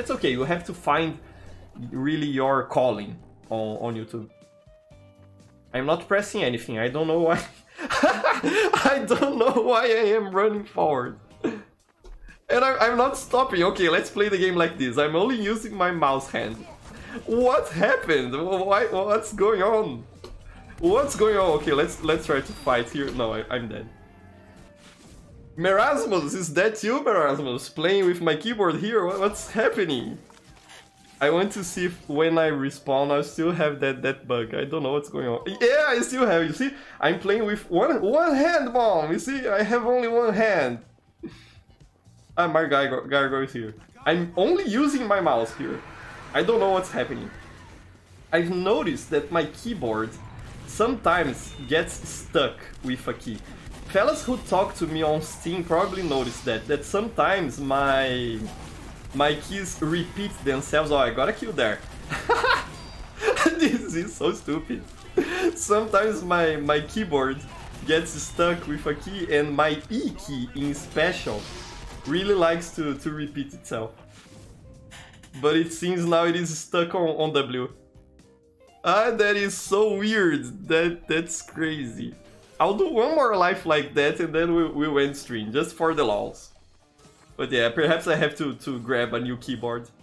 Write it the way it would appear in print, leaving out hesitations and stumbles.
that's okay. You have to find really your calling on YouTube. I'm not pressing anything. I don't know why. I don't know why I am running forward. And I'm not stopping. Okay, let's play the game like this. I'm only using my mouse hand. What happened? Why? What's going on? What's going on? Okay, let's try to fight here. No, I'm dead. Merasmus, is that you, Merasmus? Playing with my keyboard here? What's happening? I want to see if when I respawn I still have that bug. I don't know what's going on. Yeah, I still have. You see, I'm playing with one hand, Mom. You see, I have only one hand. Ah, my gargoyle is here. I'm only using my mouse here. I don't know what's happening. I've noticed that my keyboard sometimes gets stuck with a key. Fellas who talk to me on Steam probably noticed that sometimes my keys repeat themselves. Oh, I got a kill there. This is so stupid. Sometimes my keyboard gets stuck with a key, and my E key in special really likes to repeat itself. But it seems now it is stuck on W. Ah, that is so weird. That's crazy. I'll do one more life like that and then we'll end stream, just for the lols. But yeah, perhaps I have to grab a new keyboard.